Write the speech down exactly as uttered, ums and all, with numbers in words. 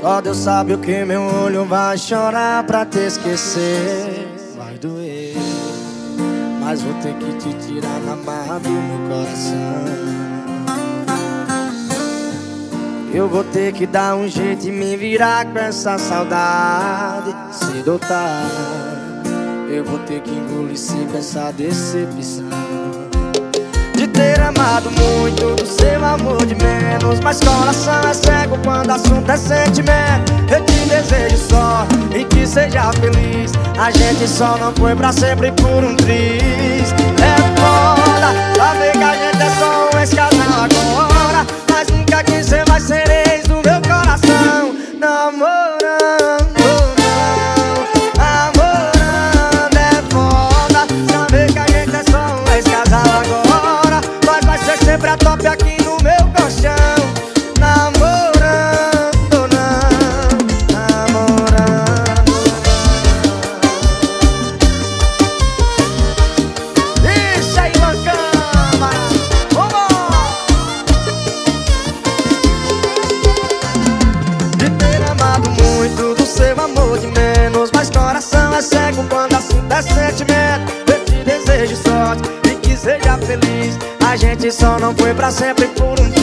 Só Deus sabe o que meu olho vai chorar pra te esquecer. Vai doer, mas vou ter que te tirar na marra do meu coração. Eu vou ter que dar um jeito e me virar com essa saudade. Se dotar, eu vou ter que engolir seco essa decepção. De ter amado muito, do seu amor de menos. Mas coração é cego quando assunto é sentimento. Eu te desejo só e que seja feliz. A gente só não foi pra sempre por um triz. É foda, saber que a gente é só um ex-casal agora. Mas nunca que você vai ser ex do meu coração. Namorando, não, namorando. É foda, saber que a gente é só um ex-casal agora. Sempre a top aqui no meu colchão. Namorando, não, namorando, não. Deixa aí uma cama, vamos. De ter amado muito, do seu amor de menos. Mas coração é cego quando assunto é sentimento. Eu te desejo sorte e que seja feliz. A gente só não foi pra sempre por um dia.